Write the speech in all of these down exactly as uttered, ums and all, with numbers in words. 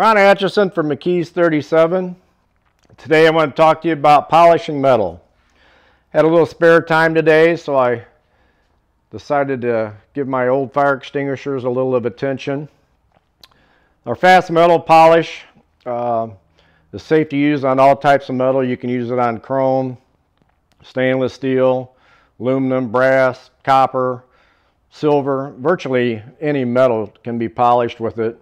Ron Atchison from McKee's thirty-seven. Today I want to talk to you about polishing metal. Had a little spare time today, so I decided to give my old fire extinguishers a little of attention. Our fast metal polish uh, is safe to use on all types of metal. You can use it on chrome, stainless steel, aluminum, brass, copper, silver. Virtually any metal can be polished with it.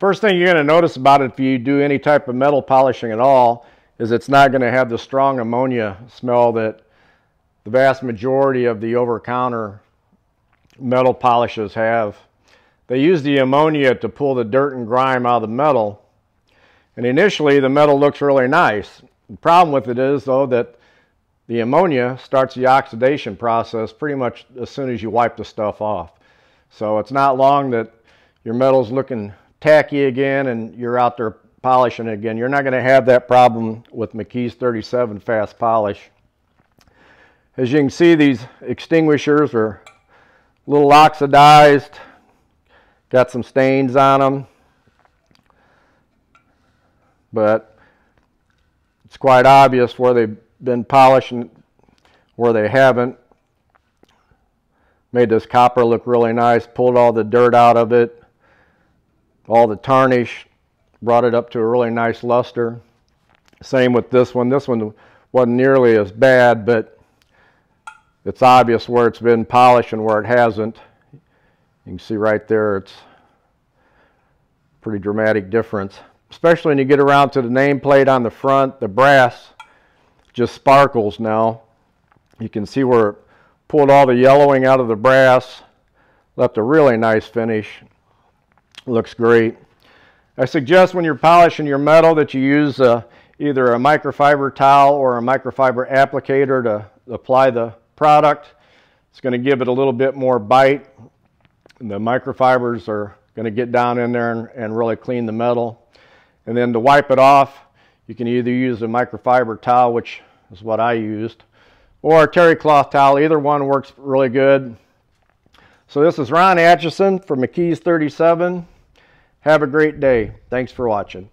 First thing you're going to notice about it if you do any type of metal polishing at all is it's not going to have the strong ammonia smell that the vast majority of the over-counter metal polishes have. They use the ammonia to pull the dirt and grime out of the metal, and initially the metal looks really nice. The problem with it is, though, that the ammonia starts the oxidation process pretty much as soon as you wipe the stuff off. So it's not long that your metal's looking tacky again and you're out there polishing it again. You're not going to have that problem with McKee's thirty-seven Fast Polish. As you can see, these extinguishers are a little oxidized, got some stains on them, but it's quite obvious where they've been polishing, where they haven't. Made this copper look really nice, pulled all the dirt out of it, all the tarnish, brought it up to a really nice luster. Same with this one. This one wasn't nearly as bad, but it's obvious where it's been polished and where it hasn't. You can see right there, it's a pretty dramatic difference. Especially when you get around to the nameplate on the front, the brass just sparkles now. You can see where it pulled all the yellowing out of the brass, left a really nice finish. Looks great. I suggest when you're polishing your metal that you use uh, either a microfiber towel or a microfiber applicator to apply the product. It's going to give it a little bit more bite. The microfibers are going to get down in there and, and really clean the metal. And then to wipe it off, you can either use a microfiber towel, which is what I used, or a terry cloth towel. Either one works really good. So this is Ron Atchison from McKee's thirty-seven. Have a great day. Thanks for watching.